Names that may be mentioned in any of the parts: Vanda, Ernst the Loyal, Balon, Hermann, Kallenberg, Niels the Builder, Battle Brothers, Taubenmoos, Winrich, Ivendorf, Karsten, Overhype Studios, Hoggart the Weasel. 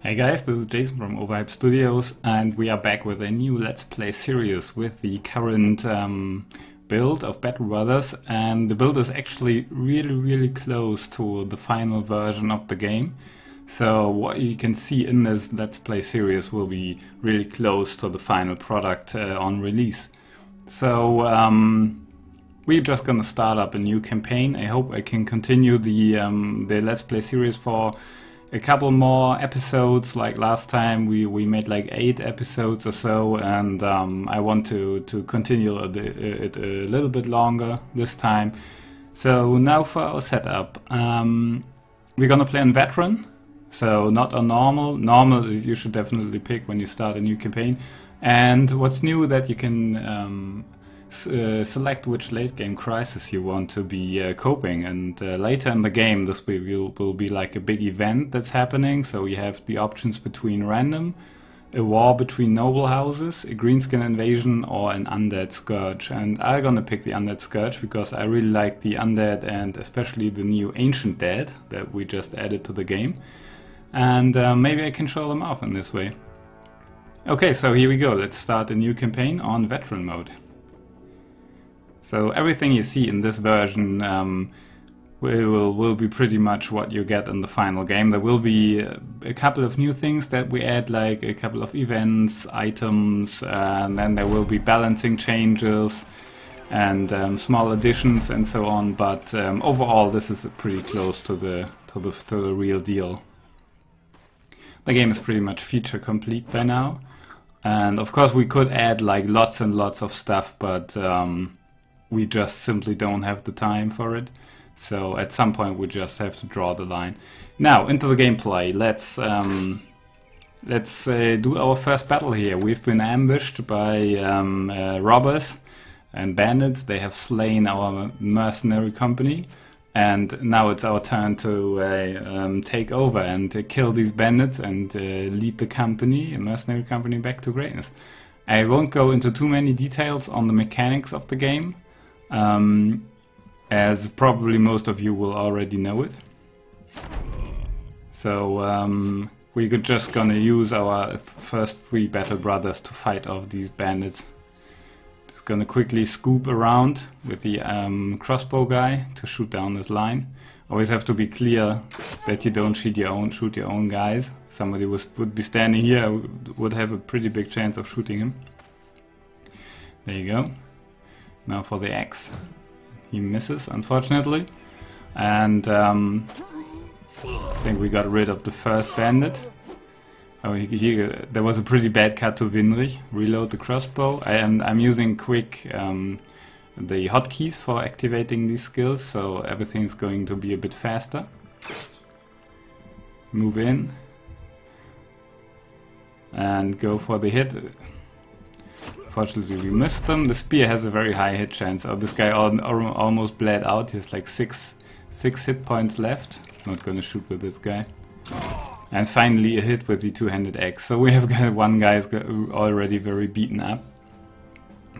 Hey guys, this is Jason from Overhype Studios, and we are back with a new Let's Play series with the current build of Battle Brothers, and the build is actually really close to the final version of the game. So what you can see in this Let's Play series will be really close to the final product on release. So we're just gonna start up a new campaign. I hope I can continue the Let's Play series for a couple more episodes. Like last time we made like 8 episodes or so, and I want to continue it a little bit longer this time. So now for our setup, we're gonna play on veteran, so not on normal. Normal you should definitely pick when you start a new campaign. And what's new that you can select which late game crisis you want to be coping, and later in the game this will be like a big event that's happening, so you have the options between random, a war between noble houses, a greenskin invasion, or an undead scourge. And I'm gonna pick the undead scourge because I really like the undead, and especially the new ancient dead that we just added to the game, and maybe I can show them off in this way. Okay, so here we go, let's start a new campaign on veteran mode. So everything you see in this version will be pretty much what you get in the final game. There will be a couple of new things that we add, like a couple of events, items, and then there will be balancing changes and small additions and so on. But overall, this is pretty close to the real deal. The game is pretty much feature complete by now, and of course we could add like lots and lots of stuff, but we just simply don't have the time for it. So at some point we just have to draw the line. Now into the gameplay. Let's do our first battle here. We've been ambushed by robbers and bandits. They have slain our mercenary company, and now it's our turn to take over and kill these bandits and lead the company, a mercenary company, back to greatness. I won't go into too many details on the mechanics of the game, as probably most of you will already know it. So we're just gonna use our first 3 Battle Brothers to fight off these bandits. Just gonna quickly scoop around with the crossbow guy to shoot down this line. Always have to be clear that you don't shoot your own guys. Somebody would be standing here, would have a pretty big chance of shooting him. There you go. Now for the axe. He misses, unfortunately. And I think we got rid of the first bandit. Oh, there was a pretty bad cut to Winrich. Reload the crossbow. I'm using quick the hotkeys for activating these skills, so everything's going to be a bit faster. Move in. And go for the hit. Unfortunately, we missed them. The spear has a very high hit chance. Oh, this guy almost bled out. He has like six hit points left. Not gonna shoot with this guy. And finally, a hit with the two-handed axe. So we have got one guy already very beaten up.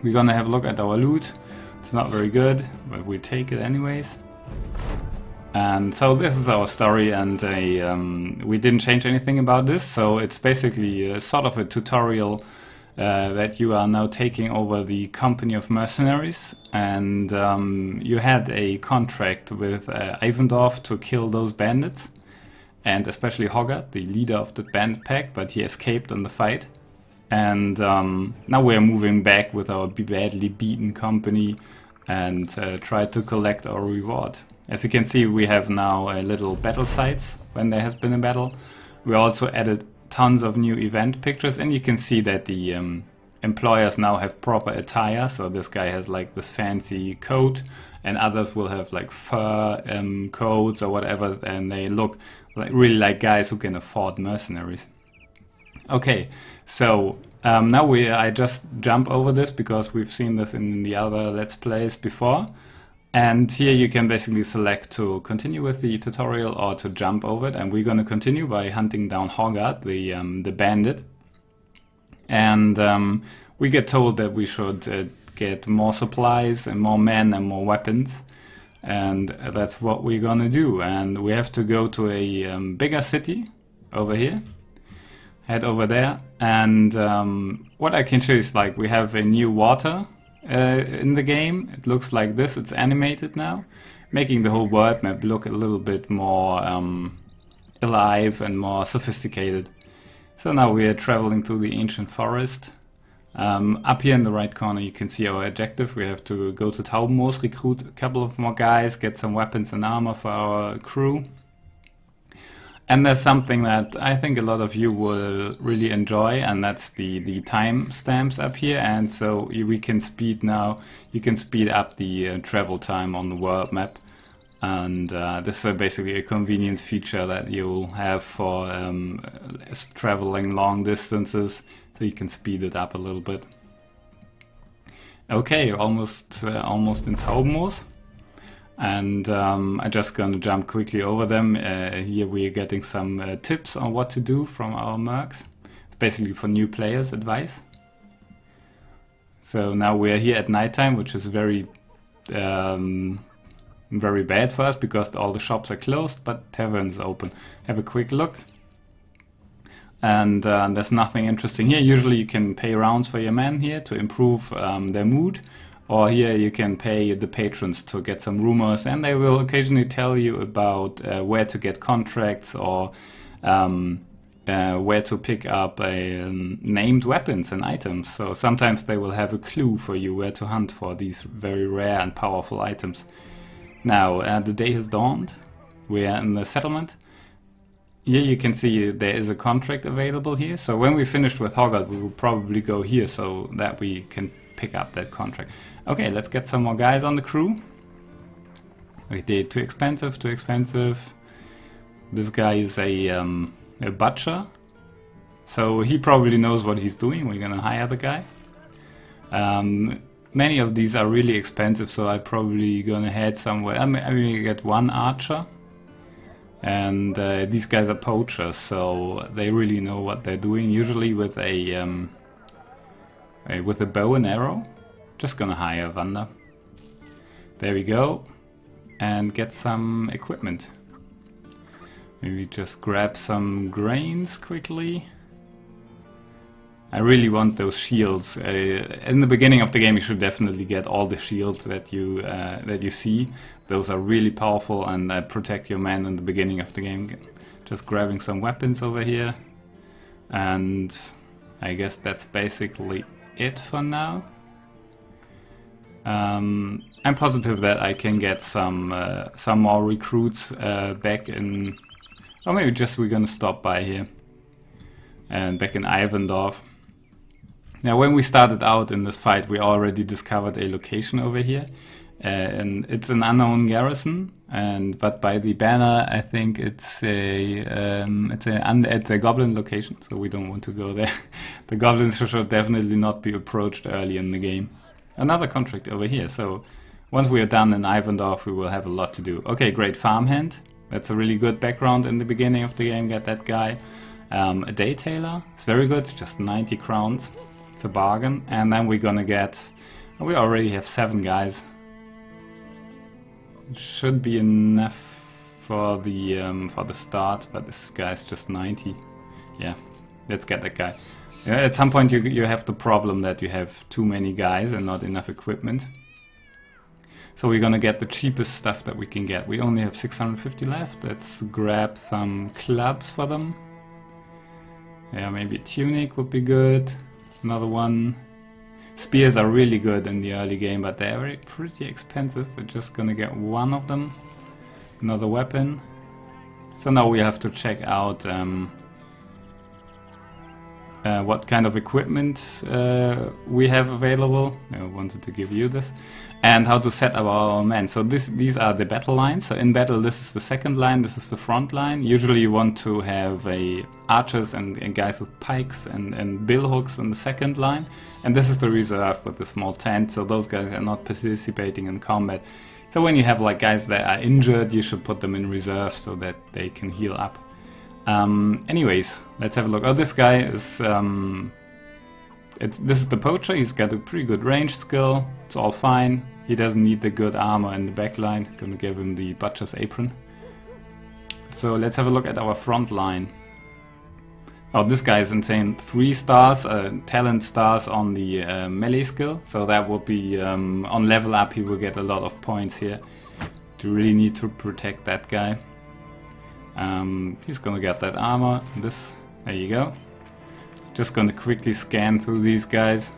We're gonna have a look at our loot. It's not very good, but we take it anyways. And so this is our story, and we didn't change anything about this. So it's basically sort of a tutorial. That you are now taking over the company of mercenaries, and you had a contract with Ivendorf to kill those bandits, and especially Hoggart, the leader of the bandit pack, but he escaped in the fight. And now we are moving back with our badly beaten company and try to collect our reward. As you can see, we have now a little battle sites when there has been a battle. We also added tons of new event pictures, and you can see that the employers now have proper attire. So this guy has like this fancy coat, and others will have like fur coats or whatever, and they look like, really like guys who can afford mercenaries. Okay, so now I just jump over this because we've seen this in the other Let's Plays before. And here you can basically select to continue with the tutorial or to jump over it, and we're going to continue by hunting down Hoggart, the bandit. And we get told that we should get more supplies and more men and more weapons, and that's what we're going to do. And we have to go to a bigger city over here, head over there, and what I can show you is, like, we have a new water in the game. It looks like this. It's animated now, making the whole world map look a little bit more alive and more sophisticated. So now we are traveling through the ancient forest. Up here in the right corner you can see our objective. We have to go to Taubenmoos, recruit a couple of more guys, get some weapons and armor for our crew. And there's something that I think a lot of you will really enjoy, and that's the time stamps up here. And so we can speed now, you can speed up the travel time on the world map. And this is basically a convenience feature that you'll have for traveling long distances, so you can speed it up a little bit. Okay, almost in Taubenmoos, and I'm just gonna jump quickly over them. Here we're getting some tips on what to do from our mercs. It's basically for new players advice. So now we're here at nighttime, which is very bad for us because all the shops are closed, but taverns open. Have a quick look, and there's nothing interesting here. Usually you can pay rounds for your men here to improve their mood, or here you can pay the patrons to get some rumors, and they will occasionally tell you about where to get contracts or where to pick up named weapons and items. So sometimes they will have a clue for you where to hunt for these very rare and powerful items. Now the day has dawned, we are in the settlement. Here you can see there is a contract available here, so when we finish with Hoggart we will probably go here so that we can pick up that contract. Okay, let's get some more guys on the crew. Okay, too expensive, too expensive. This guy is a butcher, so he probably knows what he's doing. We're gonna hire the guy. Many of these are really expensive, so I'm probably gonna head somewhere. I mean, get one archer, and these guys are poachers, so they really know what they're doing. Usually with a bow and arrow. Just gonna hire Vanda. There we go, and get some equipment. Maybe just grab some grains quickly. I really want those shields. In the beginning of the game you should definitely get all the shields that you see. Those are really powerful and protect your men in the beginning of the game. Just grabbing some weapons over here, and I guess that's basically it for now. I'm positive that I can get some more recruits back in... or maybe just we're gonna stop by here and back in Ivendorf. Now when we started out in this fight we already discovered a location over here, and it's an unknown garrison, but by the banner I think it's a goblin location, so we don't want to go there. The goblins should definitely not be approached early in the game. Another contract over here, so once we are done in Ivendorf we will have a lot to do. Okay, great farmhand, that's a really good background in the beginning of the game, get that guy. A day tailor, it's very good, it's just 90 crowns. It's a bargain. And then we're gonna get... we already have 7 guys. It should be enough for the start, but this guy's just 90. Yeah, let's get that guy. At some point you have the problem that you have too many guys and not enough equipment. So we're gonna get the cheapest stuff that we can get. We only have 650 left. Let's grab some clubs for them. Yeah, maybe a tunic would be good. Another one. Spears are really good in the early game, but they're pretty expensive. We're just gonna get one of them. Another weapon. So now we have to check out what kind of equipment we have available. I wanted to give you this. And how to set up our men. So these are the battle lines. So in battle this is the second line, this is the front line. Usually you want to have archers and guys with pikes and billhooks in the second line. And this is the reserve with the small tent, so those guys are not participating in combat. So when you have like guys that are injured, you should put them in reserve so that they can heal up. Anyways, let's have a look. Oh, this guy is... this is the poacher, he's got a pretty good range skill, it's all fine. He doesn't need the good armor in the back line, gonna give him the butcher's apron. So let's have a look at our front line. Oh, this guy is insane. 3 stars, talent stars on the melee skill. So that would be, on level up he will get a lot of points here. You really need to protect that guy. He's gonna get that armor. This, there you go. Just gonna quickly scan through these guys.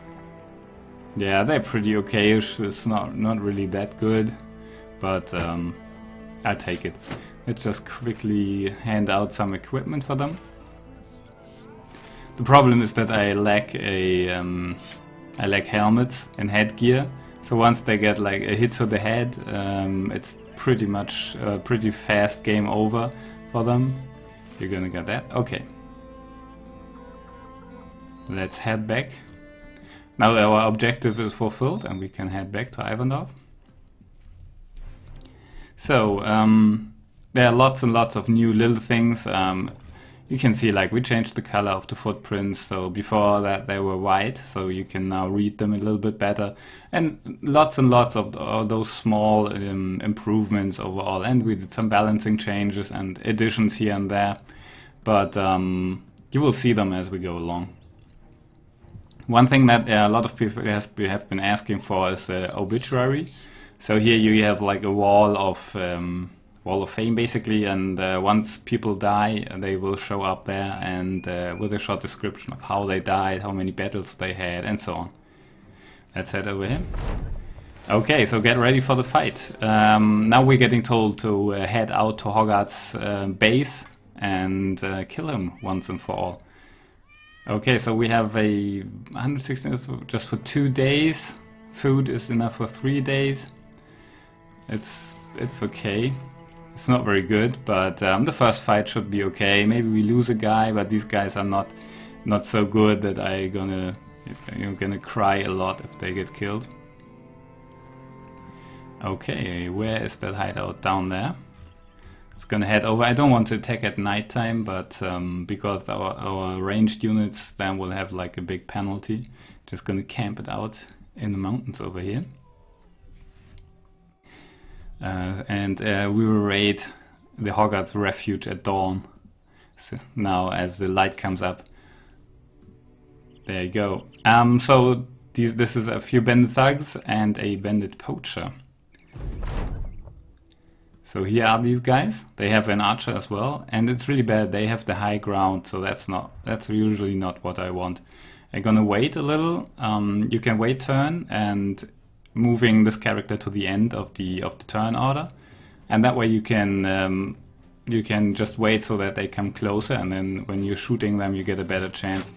Yeah, they're pretty okayish. It's not really that good, but I take it. Let's just quickly hand out some equipment for them. The problem is that I lack a I lack helmets and headgear. So once they get like a hit to the head, it's pretty much a pretty fast game over for them. You're gonna get that. Okay. Let's head back. Now our objective is fulfilled and we can head back to Ivendorf. So there are lots and lots of new little things. You can see like we changed the color of the footprints, so before that they were white, so you can now read them a little bit better. And lots of those small improvements overall. And we did some balancing changes and additions here and there, but you will see them as we go along. One thing that a lot of people have been asking for is obituary. So here you have like a wall of fame basically, and once people die they will show up there and with a short description of how they died, how many battles they had, and so on. Let's head over here. Okay, so get ready for the fight. Now we're getting told to head out to Hoggart's base and kill him once and for all. Okay, so we have a 116 just for 2 days. Food is enough for 3 days. It's okay. It's not very good, but the first fight should be okay. Maybe we lose a guy, but these guys are not so good that you're gonna cry a lot if they get killed. Okay, where is that hideout? Down there. It's gonna head over. I don't want to attack at nighttime, but because our ranged units then will have like a big penalty. Just gonna camp it out in the mountains over here. We will raid the Hoggart's refuge at dawn. So now as the light comes up. There you go. So this is a few bandit thugs and a bandit poacher. So here are these guys. They have an archer as well, and it's really bad. They have the high ground, so that's usually not what I want. I'm gonna wait a little. You can wait turn and moving this character to the end of the turn order, and that way you can just wait so that they come closer, and then when you're shooting them you get a better chance.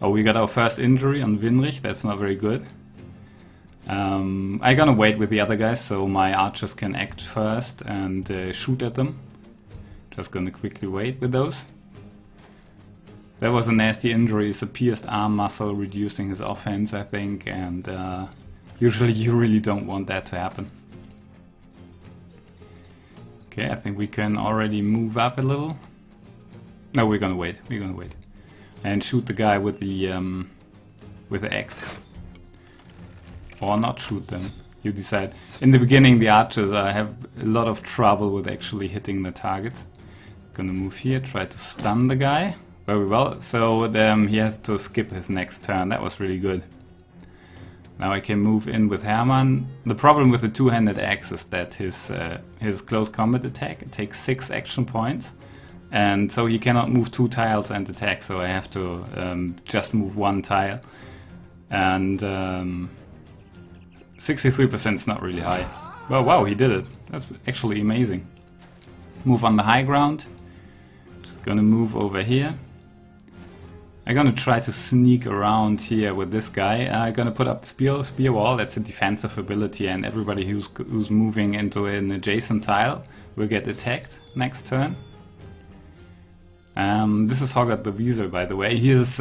Oh, we got our first injury on Winrich. That's not very good. I'm gonna wait with the other guys so my archers can act first and shoot at them. Just gonna quickly wait with those. That was a nasty injury. It's a pierced arm muscle, reducing his offense, I think, and usually you really don't want that to happen. Okay, I think we can already move up a little. No, we're gonna wait. We're gonna wait and shoot the guy with the axe. Or not shoot them. You decide. In the beginning, the archers have a lot of trouble with actually hitting the targets. Gonna move here, try to stun the guy. Very well. So he has to skip his next turn. That was really good. Now I can move in with Hermann. The problem with the two-handed axe is that his close combat attack takes 6 action points, and so he cannot move 2 tiles and attack. So I have to just move 1 tile, and 63% is not really high. Well, wow, he did it. That's actually amazing. Move on the high ground. Just gonna move over here. I'm gonna try to sneak around here with this guy. I'm gonna put up the spear wall. That's a defensive ability, and everybody who's moving into an adjacent tile will get attacked next turn. This is Hoggart the Weasel, by the way. He is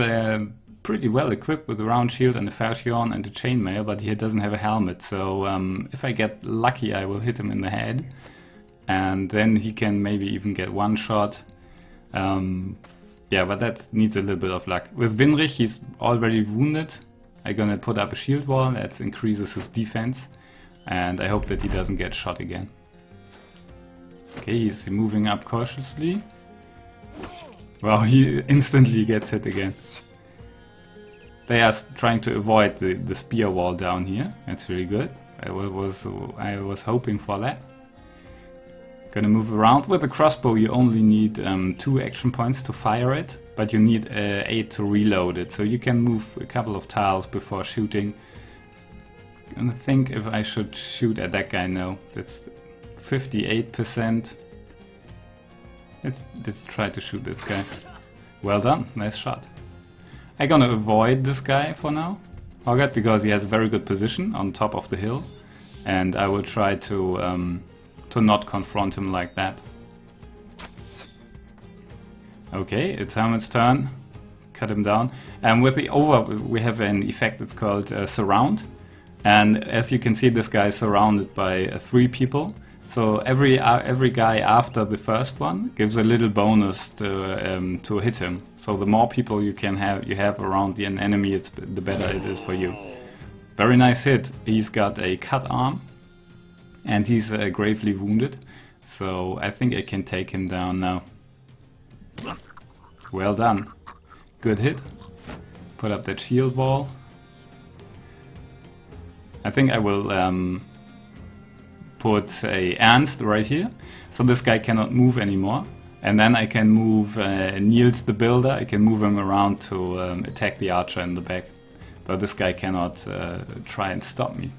pretty well equipped with a round shield and a falchion and a chainmail, but he doesn't have a helmet. So if I get lucky, I will hit him in the head, and then he can maybe even get 1 shot. Yeah, but that needs a little bit of luck. With Winrich, he's already wounded. I'm gonna put up a shield wall. That increases his defense, and I hope that he doesn't get shot again. Okay, he's moving up cautiously. Well, he instantly gets hit again. They are trying to avoid the spear wall down here. That's really good. I was hoping for that. Gonna move around. With the crossbow you only need 2 action points to fire it, but you need 8 to reload it, so you can move a couple of tiles before shooting. And I think if I should shoot at that guy now, that's 58%. Let's try to shoot this guy. Well done, nice shot. I'm gonna avoid this guy for now, Hoggart, because he has a very good position on top of the hill, and I will try to not confront him like that. Okay, it's Hermann's turn. Cut him down. And with the over, we have an effect that's called surround. And as you can see, this guy is surrounded by 3 people. So every guy after the first one gives a little bonus to hit him. So the more people you have around an enemy, the better it is for you. Very nice hit. He's got a cut arm, and he's gravely wounded. So I think I can take him down now. Well done. Good hit. Put up that shield wall. I think I will put a Ernst right here, so this guy cannot move anymore, and then I can move Niels the Builder. I can move him around to attack the archer in the back, so this guy cannot try and stop me.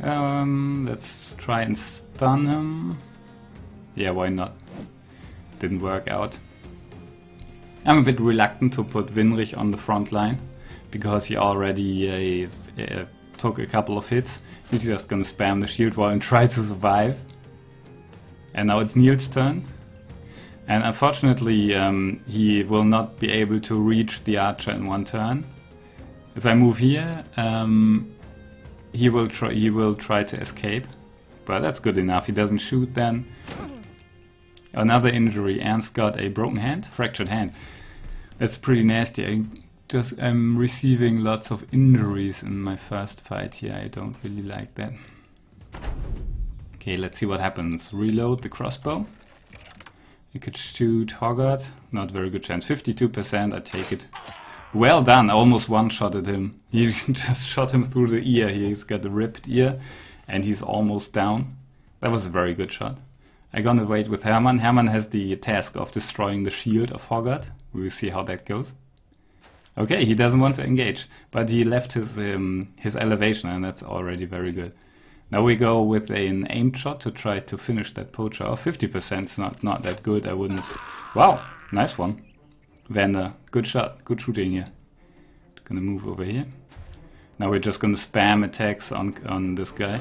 Let's try and stun him. Yeah, why not? Didn't work out. I'm a bit reluctant to put Winrich on the front line because he already took a couple of hits. He's just gonna spam the shield wall and try to survive. And now it's Niels' turn. And unfortunately he will not be able to reach the archer in one turn. If I move here, he will try to escape. But that's good enough, he doesn't shoot then. Another injury, Ernst got a broken hand, fractured hand. That's pretty nasty. I'm receiving lots of injuries in my first fight here. I don't really like that. Okay, let's see what happens. Reload the crossbow. You could shoot Hoggart. Not very good chance. 52%, I take it. Well done, I almost one-shotted him. You just shot him through the ear here. He's got a ripped ear and he's almost down. That was a very good shot. I'm gonna wait with Hermann. Hermann has the task of destroying the shield of Hoggart. We will see how that goes. Okay, he doesn't want to engage, but he left his elevation, and that's already very good. Now we go with an aimed shot to try to finish that poacher off. 50% is not that good, I wouldn't... Wow, nice one. Vanda, good shot, good shooting here. Gonna move over here. Now we're just gonna spam attacks on this guy.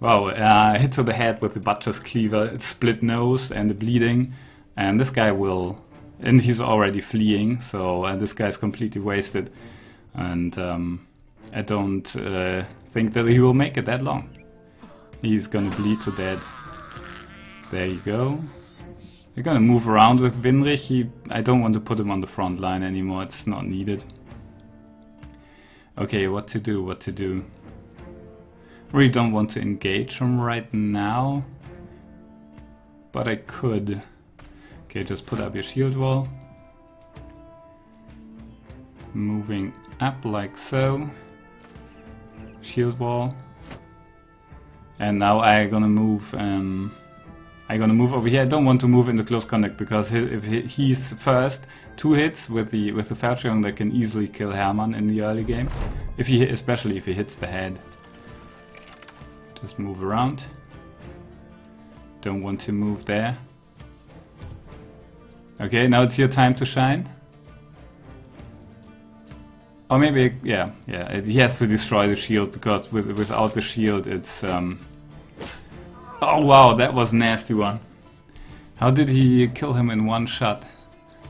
Wow, hit to the head with the butcher's cleaver, it's split nose and the bleeding, and this guy will... And he's already fleeing, so this guy's completely wasted. And I don't think that he will make it that long. He's gonna bleed to death. There you go. We're gonna move around with Winrich. I don't want to put him on the front line anymore, it's not needed. Okay, what to do, what to do. Really don't want to engage him right now. But I could. Okay, just put up your shield wall. Moving up like so. Shield wall. And now I'm gonna move over here. I don't want to move into close contact because if he's first, 2 hits with the falchion that can easily kill Hermann in the early game. Especially if he hits the head. Just move around. Don't want to move there. Okay, now it's your time to shine. Or maybe, yeah, he has to destroy the shield, because without the shield it's... Oh wow, that was a nasty one. How did he kill him in one shot?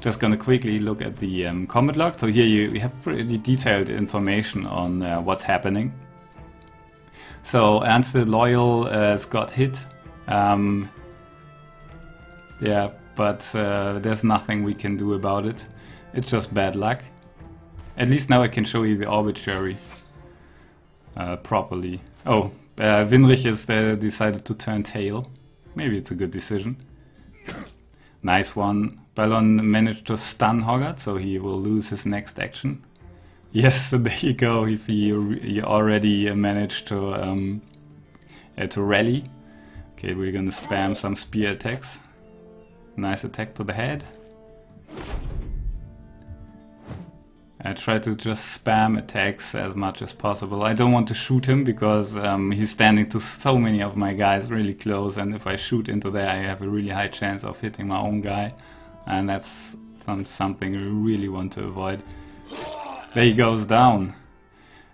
Just gonna quickly look at the combat log. So here you have pretty detailed information on what's happening. So Ernst the Loyal got hit. Yeah. But there's nothing we can do about it. It's just bad luck. At least now I can show you the obituary properly. Oh, Winrich has decided to turn tail. Maybe it's a good decision. Nice one. Balon managed to stun Hoggart, so he will lose his next action. Yes, so there you go, if he already managed to rally. Okay, we're gonna spam some spear attacks. Nice attack to the head. I try to just spam attacks as much as possible. I don't want to shoot him because he's standing to so many of my guys really close, and if I shoot into there I have a really high chance of hitting my own guy, and that's something I really want to avoid. There he goes down.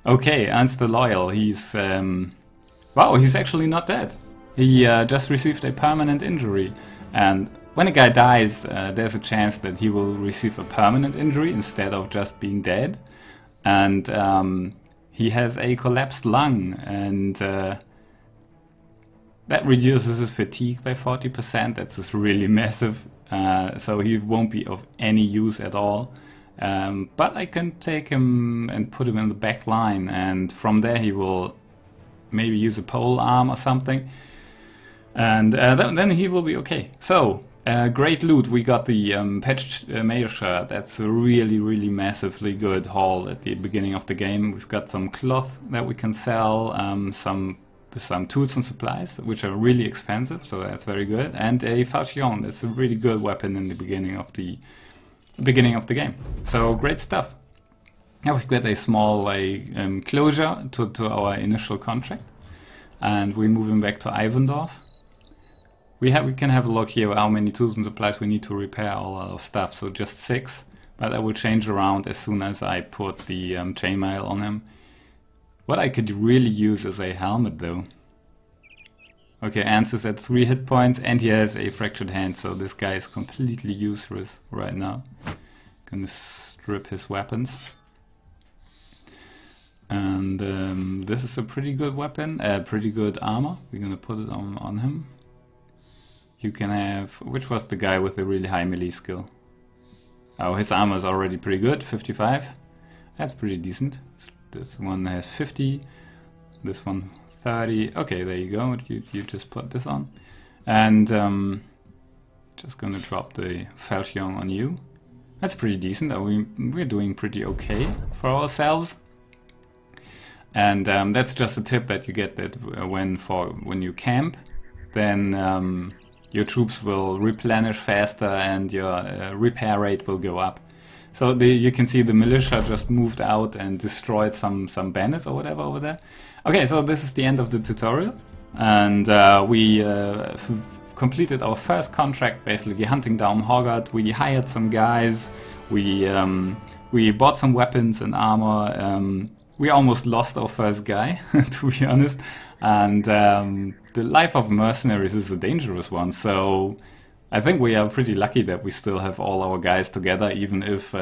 Okay, Ernst the Loyal, he's... wow, he's actually not dead. He just received a permanent injury, and when a guy dies, there's a chance that he will receive a permanent injury instead of just being dead. And he has a collapsed lung, and that reduces his fatigue by 40%. That's just really massive, so he won't be of any use at all. But I can take him and put him in the back line, and from there he will maybe use a pole arm or something. And then he will be okay. So, great loot. We got the patched mayor shirt. That's a really, really massively good haul at the beginning of the game. We've got some cloth that we can sell, some tools and supplies, which are really expensive, so that's very good. And a falchion. That's a really good weapon in the beginning of the game. So, great stuff. Now we've got a small closure to our initial contract. And we're moving back to Ivendorf. We can have a look here how many tools and supplies we need to repair all our stuff, so just 6. But I will change around as soon as I put the chainmail on him. What I could really use is a helmet though. Okay, Ernst is at 3 hit points and he has a fractured hand, so this guy is completely useless right now. Gonna strip his weapons. And this is a pretty good weapon, pretty good armor. We're gonna put it on him. You can have... which was the guy with the really high melee skill? Oh, his armor is already pretty good, 55. That's pretty decent. This one has 50, this one 30. Okay, there you go, you just put this on. And just gonna drop the falchion on you. That's pretty decent, we're doing pretty okay for ourselves. And that's just a tip that you get, that when you camp, then your troops will replenish faster and your repair rate will go up. So you can see the militia just moved out and destroyed some bandits or whatever over there. Okay, so this is the end of the tutorial, and we completed our first contract, basically hunting down Hoggart. We hired some guys, we bought some weapons and armor. We almost lost our first guy, to be honest, and the life of mercenaries is a dangerous one, so I think we are pretty lucky that we still have all our guys together, even if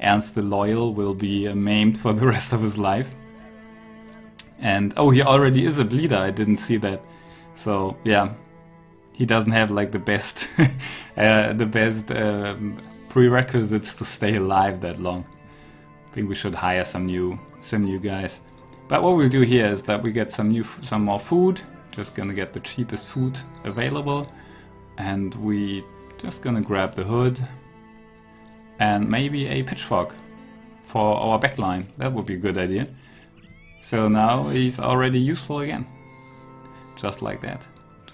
Ernst the Loyal will be maimed for the rest of his life. And oh, he already is a bleeder, I didn't see that, so yeah, he doesn't have like the best, prerequisites to stay alive that long. I think we should hire some new guys. But what we'll do here is that we get some more food. Just gonna get the cheapest food available, and we just gonna grab the hood and maybe a pitchfork for our backline. That would be a good idea. So now he's already useful again, just like that.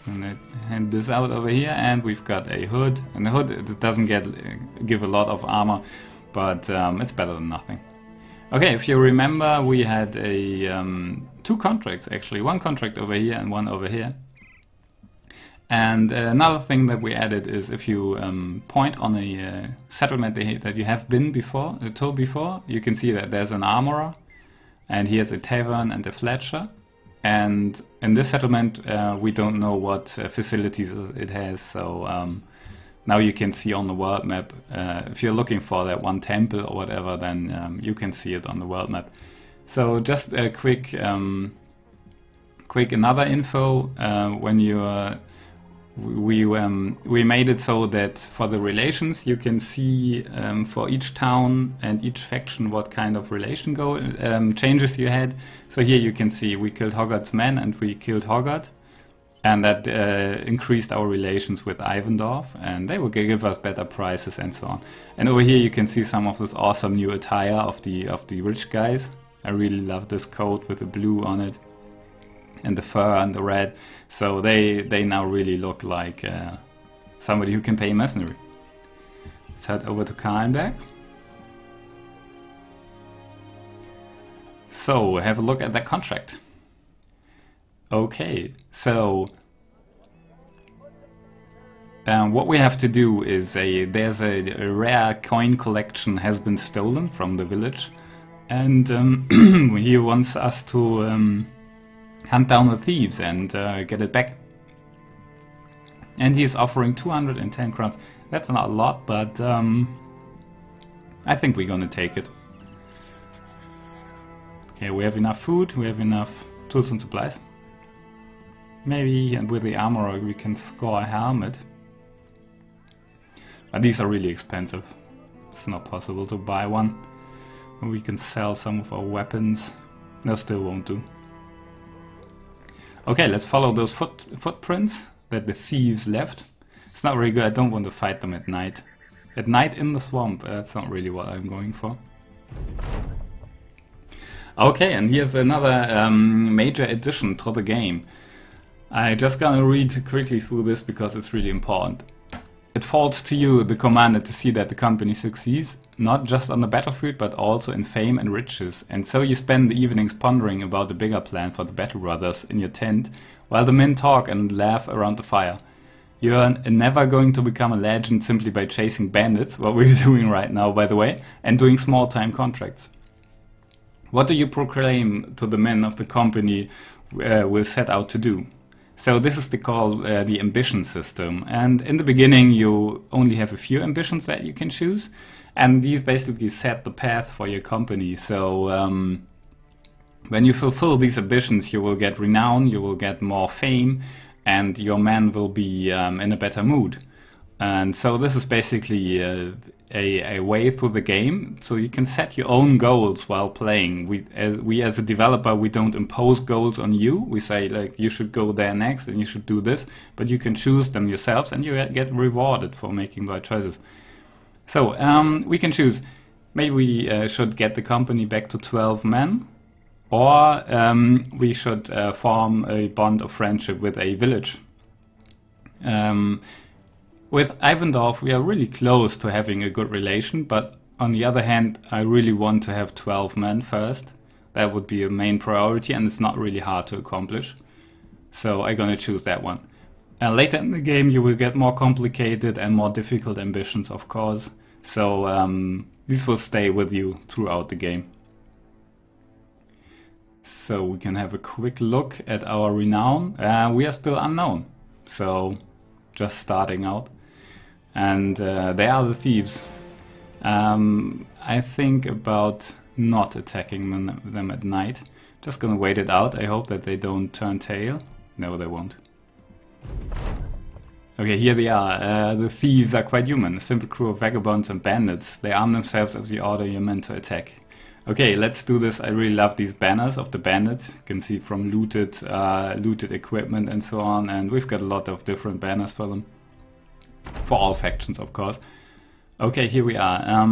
Gonna hand this out over here, and we've got a hood. And the hood, it doesn't give a lot of armor, but it's better than nothing. Okay, if you remember, we had a 2 contracts actually, 1 contract over here and 1 over here. And another thing that we added is if you point on a settlement that you have been before, you can see that there's an armorer, and he has a tavern and a fletcher. And in this settlement, we don't know what facilities it has, so now you can see on the world map, if you're looking for that one temple or whatever, then you can see it on the world map. So just a quick another info, when you we made it so that for the relations you can see for each town and each faction what kind of relation changes you had. So here you can see we killed Hoggart's men and we killed Hoggart. And that increased our relations with Ivendorf, and they would give us better prices and so on. And over here you can see some of this awesome new attire of the rich guys. I really love this coat with the blue on it, and the fur and the red. So they now really look like somebody who can pay mercenary. Let's head over to Kallenberg. So have a look at that contract. Okay, so what we have to do is there's a rare coin collection has been stolen from the village, and he wants us to hunt down the thieves and get it back. And he's offering 210 crowns. That's not a lot, but I think we're gonna take it. Okay, we have enough food, we have enough tools and supplies. Maybe, and with the armorer we can score a helmet. But these are really expensive. It's not possible to buy one. We can sell some of our weapons. No, still won't do. Okay, let's follow those footprints that the thieves left. It's not very good. I don't want to fight them at night. At night in the swamp, that's not really what I'm going for. Okay, and here's another major addition to the game. I'm just gonna read quickly through this because it's really important. It falls to you, the commander, to see that the company succeeds, not just on the battlefield but also in fame and riches, and so you spend the evenings pondering about the bigger plan for the Battle Brothers in your tent, while the men talk and laugh around the fire. You're never going to become a legend simply by chasing bandits, what we're doing right now by the way, and doing small-time contracts. What do you proclaim to the men of the company will set out to do? So this is called the ambition system, and in the beginning you only have a few ambitions that you can choose, and these basically set the path for your company. So when you fulfill these ambitions you will get renown, you will get more fame, and your men will be in a better mood. And so this is basically a way through the game, so you can set your own goals while playing. We as a developer, we don't impose goals on you. We say like you should go there next and you should do this, but you can choose them yourselves and you get rewarded for making right choices. So we can choose. Maybe we should get the company back to 12 men, or we should form a bond of friendship with a village. With Ivendorf we are really close to having a good relation, but on the other hand I really want to have 12 men first. That would be a main priority, and it's not really hard to accomplish. So I'm gonna choose that one. And later in the game you will get more complicated and more difficult ambitions, of course. So these will stay with you throughout the game. So we can have a quick look at our renown. We are still unknown, so just starting out. And they are the thieves. I think about not attacking them at night. Just gonna wait it out. I hope that they don't turn tail. No, they won't. Okay, here they are. The thieves are quite human. A simple crew of vagabonds and bandits. They arm themselves as the order you're meant to attack. Okay, let's do this. I really love these banners of the bandits. You can see from looted equipment and so on, and we've got a lot of different banners for them. For all factions, of course. Okay, here we are.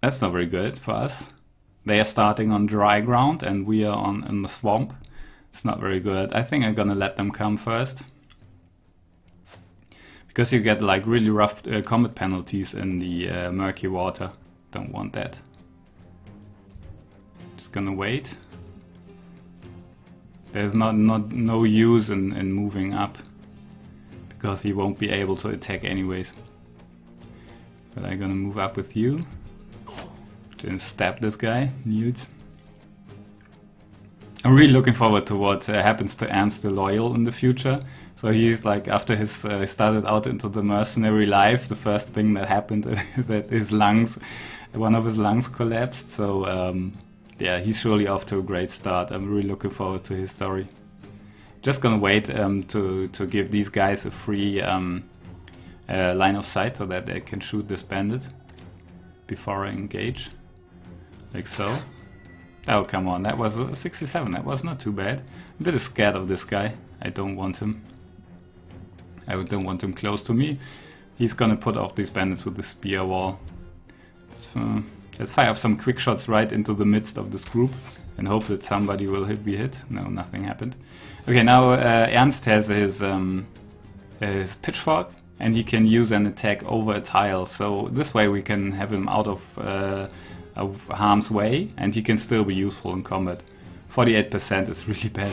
That's not very good for us. They are starting on dry ground and we are in the swamp. It's not very good. I think I'm gonna let them come first. Because you get like really rough combat penalties in the murky water. Don't want that. Just gonna wait. There's no use in moving up, because he won't be able to attack anyways. But I'm gonna move up with you. Just stab this guy, Niels. I'm really looking forward to what happens to Ernst the Loyal in the future. So he's like, after his started out into the mercenary life, the first thing that happened is that one of his lungs collapsed. So yeah, he's surely off to a great start. I'm really looking forward to his story. Just gonna wait to give these guys a free line of sight so that they can shoot this bandit before I engage. Like so. Oh, come on, that was 67. That was not too bad. I'm a bit scared of this guy. I don't want him. I don't want him close to me. He's gonna put off these bandits with the spear wall. Let's fire off some quick shots right into the midst of this group and hope that somebody will be hit. No, nothing happened. Okay, now Ernst has his pitchfork and he can use an attack over a tile. So this way we can have him out of harm's way and he can still be useful in combat. 48% is really bad.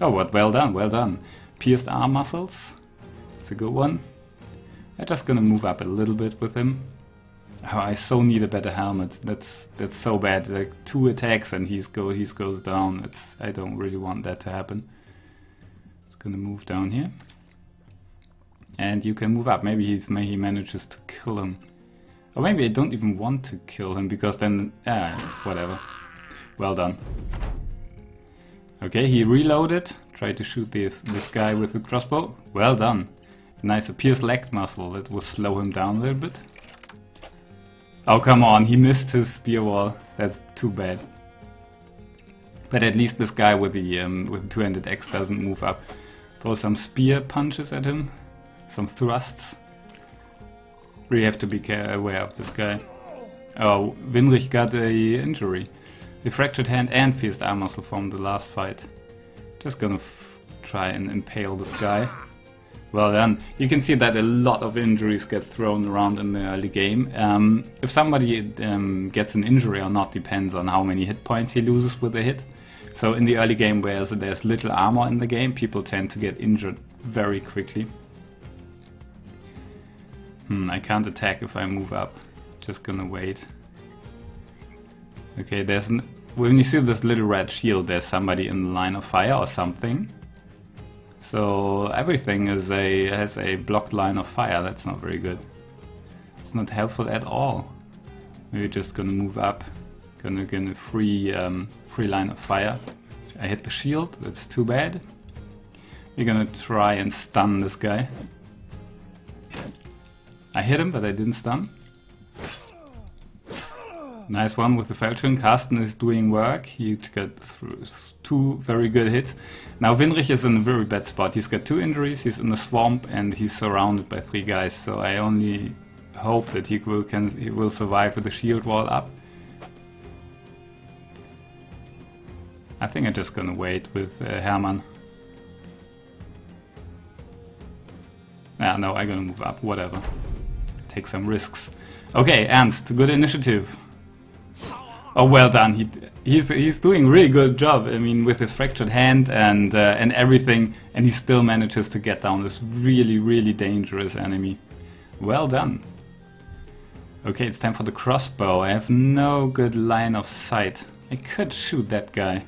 Oh, what? Well done, well done. Pierced arm muscles. It's a good one. I'm just gonna move up a little bit with him. Oh, I so need a better helmet. That's so bad. Like 2 attacks and he goes down. I don't really want that to happen. Just gonna move down here. And you can move up. Maybe he manages to kill him. Or maybe I don't even want to kill him because then whatever. Well done. Okay, he reloaded. Tried to shoot this guy with the crossbow. Well done. Nice, a pierced leg muscle. That will slow him down a little bit. Oh, come on, he missed his spear wall. That's too bad. But at least this guy with the two-handed axe doesn't move up. Throw some spear punches at him. Some thrusts. Really have to be aware of this guy. Oh, Winrich got an injury. A fractured hand and pierced arm muscle from the last fight. Just gonna try and impale this guy. Well done. You can see that a lot of injuries get thrown around in the early game. If somebody gets an injury or not depends on how many hit points he loses with a hit. So in the early game, whereas there's little armor in the game, people tend to get injured very quickly. I can't attack if I move up. Just gonna wait. Okay, when you see this little red shield, there's somebody in the line of fire or something. So everything has a blocked line of fire. That's not very good. It's not helpful at all. We're just gonna move up, gonna get a free line of fire. I hit the shield. That's too bad. We're gonna try and stun this guy. I hit him, but I didn't stun. Nice one with the falchion. Karsten is doing work. He got through 2 very good hits. Now Winrich is in a very bad spot. He's got 2 injuries, he's in the swamp, and he's surrounded by 3 guys. So I only hope that he will survive with the shield wall up. I think I'm just gonna wait with Hermann. No, I'm gonna move up, whatever. Take some risks. Okay, Ernst, good initiative. Oh, well done. He's doing a really good job. I mean, with his fractured hand and everything, and he still manages to get down this really, really dangerous enemy. Well done. Okay, it's time for the crossbow. I have no good line of sight. I could shoot that guy.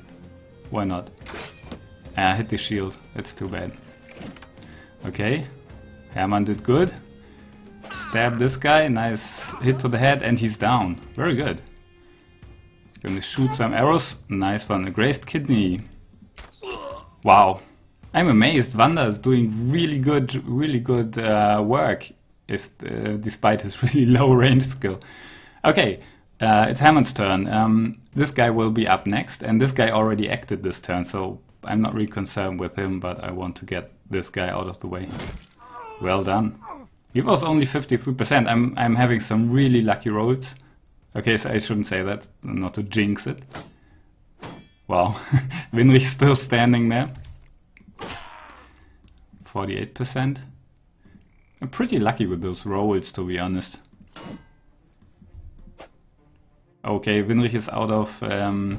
Why not? I hit the shield. That's too bad. Okay. Hermann did good. Stab this guy. Nice hit to the head, and he's down. Very good. Gonna shoot some arrows. Nice one. A grazed kidney. Wow. I'm amazed. Vanda is doing really good work despite his really low range skill. Okay, it's Hammond's turn. This guy will be up next, and this guy already acted this turn, so I'm not really concerned with him, but I want to get this guy out of the way. Well done. He was only 53%. I'm having some really lucky rolls. Okay, so I shouldn't say that, not to jinx it. Wow, Winrich's still standing there. 48%. I'm pretty lucky with those rolls, to be honest. Okay, Winrich is out of...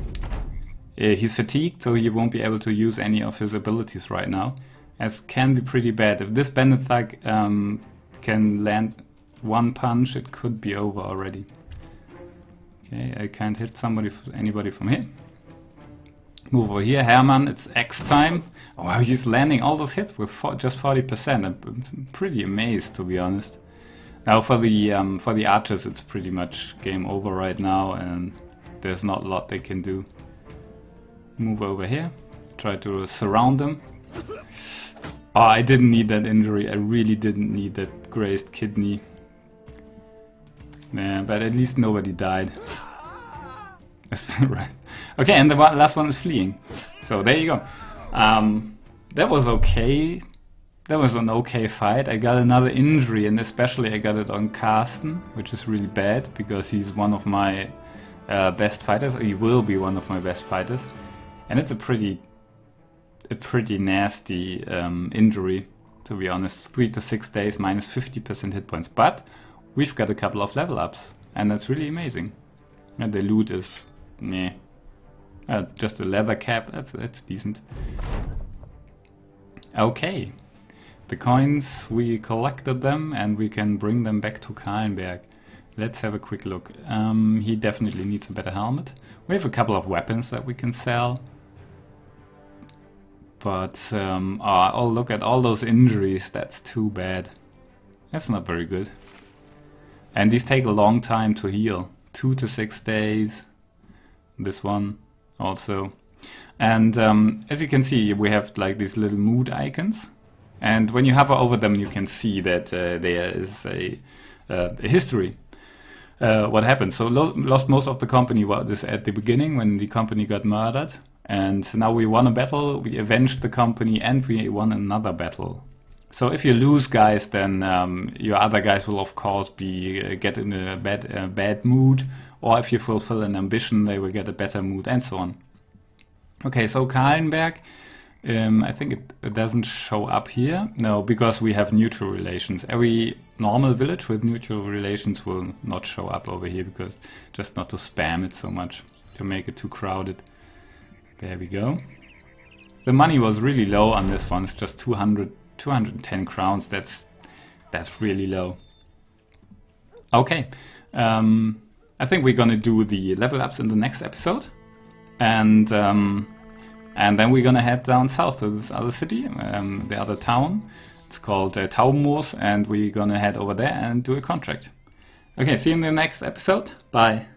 he's fatigued, so he won't be able to use any of his abilities right now. As can be pretty bad. If this bandit thug can land one punch, it could be over already. Okay, I can't hit anybody from here. Move over here, Hermann, it's X time. Wow, he's landing all those hits with just 40%. I'm pretty amazed, to be honest. Now for the archers, it's pretty much game over right now, and there's not a lot they can do. Move over here, try to surround them. Oh, I didn't need that injury. I really didn't need that grazed kidney. Yeah, but at least nobody died. That's right. Okay, and the last one is fleeing. So there you go. That was okay. that was an okay fight. I got another injury, and especially I got it on Karsten, which is really bad because he's one of my best fighters. He will be one of my best fighters, and it's a pretty nasty injury, to be honest. 3 to 6 days, minus 50% hit points. But we've got a couple of level ups, and that's really amazing. And the loot is, yeah, just a leather cap. That's decent. Okay, the coins, we collected them, and we can bring them back to Kallenberg. Let's have a quick look. He definitely needs a better helmet. We have a couple of weapons that we can sell. But, oh, look at all those injuries, that's too bad. That's not very good. And these take a long time to heal. 2 to 6 days. This one also. And as you can see, we have like these little mood icons. And when you hover over them, you can see that there is a history. What happened? So lost most of the company at the beginning when the company got murdered. And now we won a battle, we avenged the company, and we won another battle. So if you lose guys, then your other guys will of course be get in a bad mood, or if you fulfill an ambition, they will get a better mood, and so on. Okay, so Kallenberg, I think it doesn't show up here. No, because we have neutral relations. Every normal village with neutral relations will not show up over here, because just not to spam it so much, to make it too crowded. There we go. The money was really low on this one. It's just 210 crowns. That's really low. Okay. I think we're gonna do the level ups in the next episode, and then we're gonna head down south to this other city, the other town. It's called Taubenmoos, and we're gonna head over there and do a contract. Okay. See you in the next episode. Bye.